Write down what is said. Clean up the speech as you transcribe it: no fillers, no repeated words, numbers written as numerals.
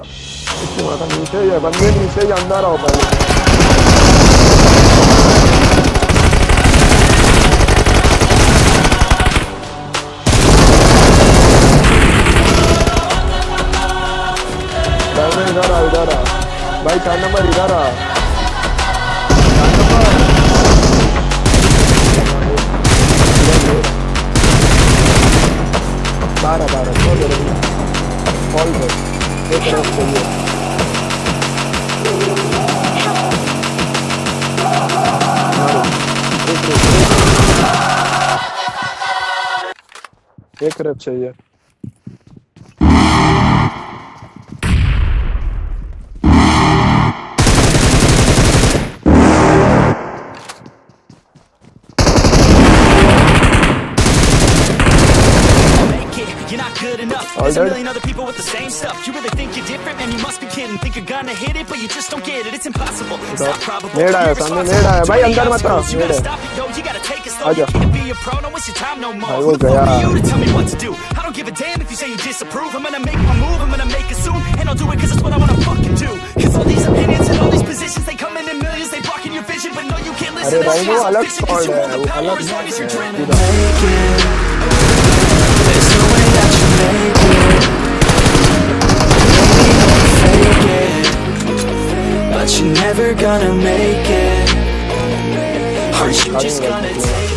Bana ben yandar abi. भाई चार number इधर आ चार नंबर बारह बारह कॉल कर एक तरफ से ये एक तरफ चाहिए There's a million other people with the same stuff. You really think you're different, man? You must be kidding. Think you're gonna hit it, but you just don't get it. It's impossible. It's not probable. You're responsible. You gotta stop it, yo. You gotta take it slow. You can't be a pro. No, it's your time no more. Look for you to tell me what to do. I don't give a damn if you say you disapprove. I'm gonna make my move. I'm gonna make it soon, and I'll do it because it's what I wanna fucking do. Because all these opinions and all these positions, they come in millions. They blocking your vision, but no, you can't listen. That's just a fiction because you hold the power as long as you're dreaming. There's no way that you make it. But you're never gonna make it. Are you just gonna take it?